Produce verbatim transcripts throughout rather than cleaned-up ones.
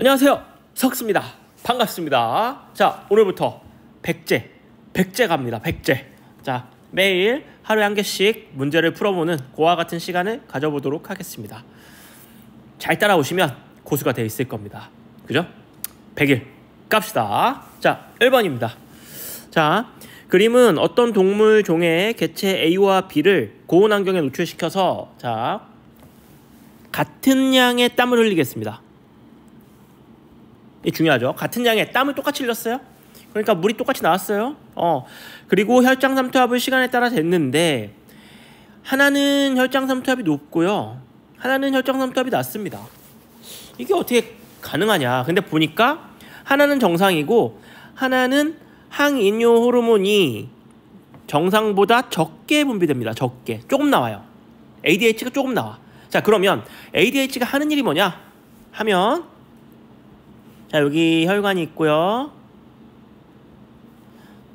안녕하세요, 석스입니다. 반갑습니다. 자, 오늘부터 백제 백제 갑니다. 백제. 자, 매일 하루에 한 개씩 문제를 풀어보는 고와 같은 시간을 가져보도록 하겠습니다. 잘 따라오시면 고수가 돼 있을 겁니다. 그죠? 백일 갑시다. 자, 일 번입니다 자, 그림은 어떤 동물 종의 개체 A와 B를 고온 환경에 노출시켜서 자 같은 양의 땀을 흘리겠습니다. 이 중요하죠. 같은 양의 땀을 똑같이 흘렸어요. 그러니까 물이 똑같이 나왔어요. 어 그리고 혈장삼투압을 시간에 따라 쟀는데 하나는 혈장삼투압이 높고요, 하나는 혈장삼투압이 낮습니다. 이게 어떻게 가능하냐. 근데 보니까 하나는 정상이고 하나는 항인뇨 호르몬이 정상보다 적게 분비됩니다. 적게. 조금 나와요. 에이디에이치가 조금 나와. 자, 그러면 에이디에이치가 하는 일이 뭐냐 하면, 자, 여기 혈관이 있고요.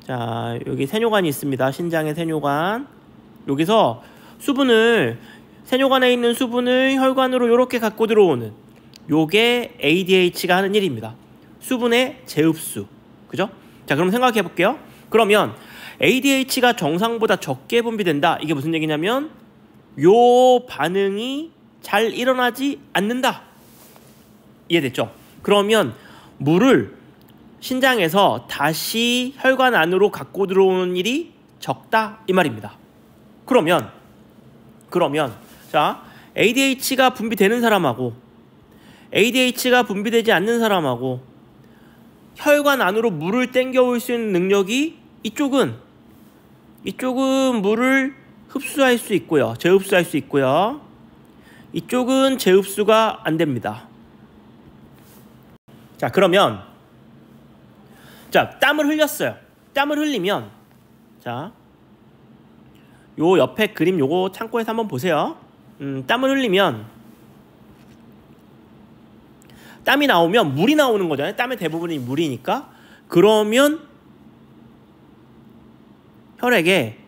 자, 여기 세뇨관이 있습니다. 신장의 세뇨관. 여기서 수분을, 세뇨관에 있는 수분을 혈관으로 이렇게 갖고 들어오는, 요게 에이디에이치가 하는 일입니다. 수분의 재흡수. 그죠? 자, 그럼 생각해 볼게요. 그러면 에이디에이치가 정상보다 적게 분비된다. 이게 무슨 얘기냐면 요 반응이 잘 일어나지 않는다. 이해됐죠? 그러면 물을 신장에서 다시 혈관 안으로 갖고 들어오는 일이 적다, 이 말입니다. 그러면 그러면 자, 에이디에이치가 분비되는 사람하고 에이디에이치가 분비되지 않는 사람하고 혈관 안으로 물을 땡겨올 수 있는 능력이, 이쪽은 이쪽은 물을 흡수할 수 있고요, 재흡수할 수 있고요. 이쪽은 재흡수가 안 됩니다. 자, 그러면 자, 땀을 흘렸어요. 땀을 흘리면 자, 요 옆에 그림 요거 창고에서 한번 보세요. 음, 땀을 흘리면 땀이 나오면 물이 나오는 거잖아요. 땀의 대부분이 물이니까. 그러면 혈액의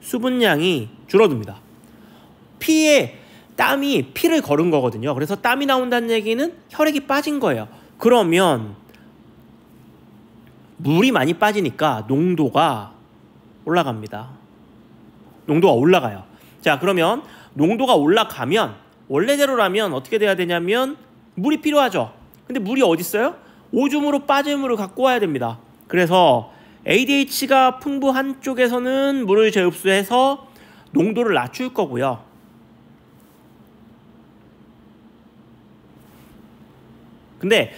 수분량이 줄어듭니다. 피에 땀이, 피를 거른 거거든요. 그래서 땀이 나온다는 얘기는 혈액이 빠진 거예요. 그러면 물이 많이 빠지니까 농도가 올라갑니다. 농도가 올라가요. 자, 그러면 농도가 올라가면 원래대로라면 어떻게 돼야 되냐면 물이 필요하죠. 근데 물이 어디 있어요? 오줌으로 빠진 물을 갖고 와야 됩니다. 그래서 에이디에이치가 풍부한 쪽에서는 물을 재흡수해서 농도를 낮출 거고요. 근데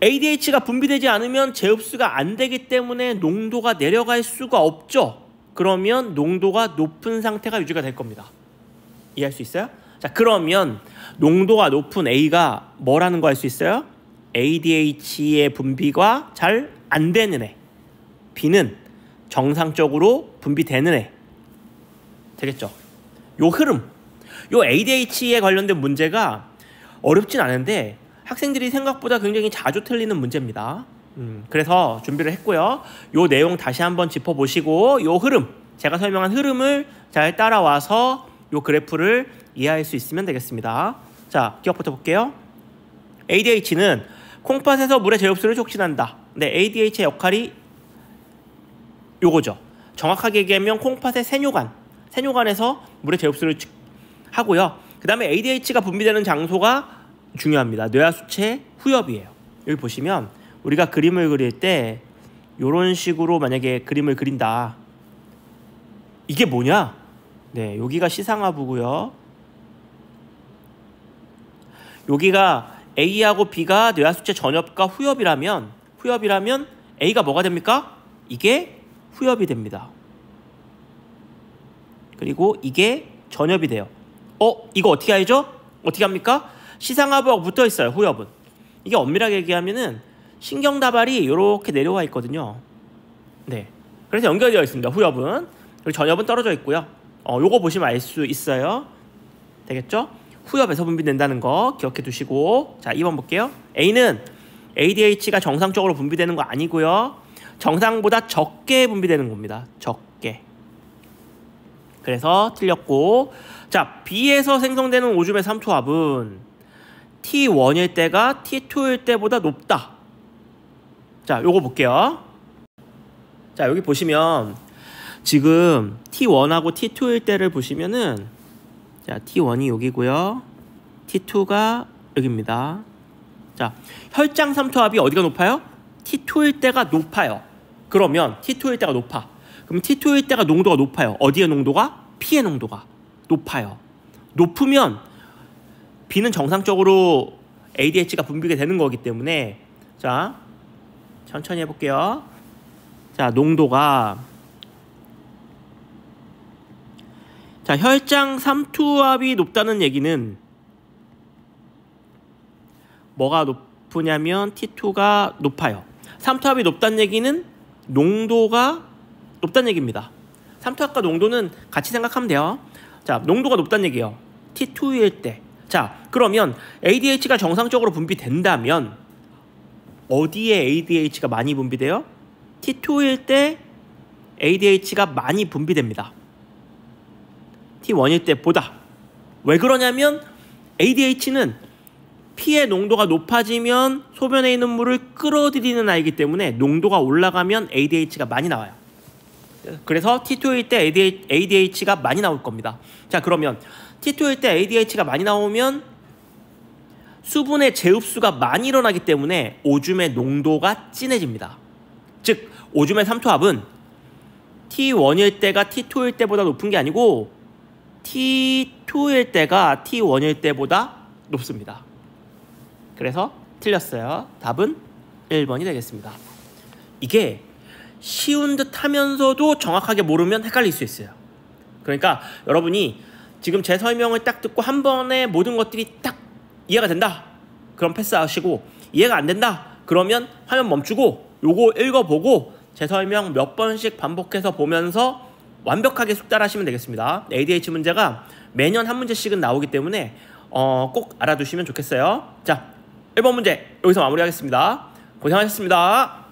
에이디에이치가 분비되지 않으면 재흡수가 안 되기 때문에 농도가 내려갈 수가 없죠. 그러면 농도가 높은 상태가 유지가 될 겁니다. 이해할 수 있어요? 자, 그러면 농도가 높은 A가 뭐라는 거 알 수 있어요? 에이디에이치의 분비가 잘 안 되는 애. B는 정상적으로 분비되는 애. 되겠죠? 요 흐름, 요 에이디에이치에 관련된 문제가 어렵진 않은데 학생들이 생각보다 굉장히 자주 틀리는 문제입니다. 음, 그래서 준비를 했고요. 요 내용 다시 한번 짚어보시고 요 흐름, 제가 설명한 흐름을 잘 따라와서 요 그래프를 이해할 수 있으면 되겠습니다. 자, 기억부터 볼게요. 에이디에이치는 콩팥에서 물의 재흡수를 촉진한다. 네, 에이디에이치의 역할이 요거죠. 정확하게 얘기하면 콩팥의 세뇨관, 세뇨관에서 물의 재흡수를 하고요. 그 다음에 에이디에이치가 분비되는 장소가 중요합니다. 뇌하수체 후엽이에요. 여기 보시면 우리가 그림을 그릴 때 요런 식으로 만약에 그림을 그린다. 이게 뭐냐? 네, 여기가 시상하부고요. 여기가 A하고 B가 뇌하수체 전엽과 후엽이라면, 후엽이라면 A가 뭐가 됩니까? 이게 후엽이 됩니다. 그리고 이게 전엽이 돼요. 어? 이거 어떻게 알죠? 어떻게 합니까? 시상하부하고 붙어 있어요, 후엽은. 이게 엄밀하게 얘기하면은 신경다발이 이렇게 내려와 있거든요. 네, 그래서 연결되어 있습니다, 후엽은. 그리고 전엽은 떨어져 있고요. 어, 요거 보시면 알 수 있어요. 되겠죠? 후엽에서 분비된다는 거 기억해 두시고. 자, 이 번 볼게요. A는 에이디에이치가 정상적으로 분비되는 거 아니고요, 정상보다 적게 분비되는 겁니다. 적게. 그래서 틀렸고. 자, B에서 생성되는 오줌의 삼투압은 티 원일 때가 티 투일 때보다 높다. 자, 요거 볼게요. 자, 여기 보시면 지금 티 원하고 티 투일 때를 보시면은, 자, 티 원이 여기고요. 티 투가 여기입니다. 자, 혈장 삼투압이 어디가 높아요? 티 투일 때가 높아요. 그러면 티 투일 때가 높아. 그럼 티 투일 때가 농도가 높아요. 어디의 농도가? 피의 농도가 높아요. 높으면 B는 정상적으로 에이디에이치가 분비가 되는 거기 때문에, 자, 천천히 해볼게요. 자, 농도가, 자, 혈장 삼투압이 높다는 얘기는 뭐가 높으냐면 티 투가 높아요. 삼투압이 높다는 얘기는 농도가 높다는 얘기입니다. 삼투압과 농도는 같이 생각하면 돼요. 자, 농도가 높다는 얘기예요. 티 투일 때. 자, 그러면 에이디에이치가 정상적으로 분비된다면 어디에 에이디에이치가 많이 분비돼요? 티 투일 때 에이디에이치가 많이 분비됩니다. 티 원일 때보다. 왜 그러냐면 에이디에이치는 피의 농도가 높아지면 소변에 있는 물을 끌어들이는 아이기 때문에 농도가 올라가면 에이디에이치가 많이 나와요. 그래서 티 투일 때 에이디에이치가 많이 나올 겁니다. 자, 그러면 티 투일 때 에이디에이치가 많이 나오면 수분의 재흡수가 많이 일어나기 때문에 오줌의 농도가 진해집니다. 즉, 오줌의 삼투압은 티 원일 때가 티 투일 때보다 높은 게 아니고 티 투일 때가 티 원일 때보다 높습니다. 그래서 틀렸어요. 답은 일 번이 되겠습니다. 이게 쉬운 듯 하면서도 정확하게 모르면 헷갈릴 수 있어요. 그러니까 여러분이 지금 제 설명을 딱 듣고 한 번에 모든 것들이 딱 이해가 된다, 그럼 패스하시고, 이해가 안 된다 그러면 화면 멈추고 요거 읽어보고 제 설명 몇 번씩 반복해서 보면서 완벽하게 숙달하시면 되겠습니다. 에이디에이치 문제가 매년 한 문제씩은 나오기 때문에 어, 꼭 알아두시면 좋겠어요. 자, 일 번 문제 여기서 마무리하겠습니다. 고생하셨습니다.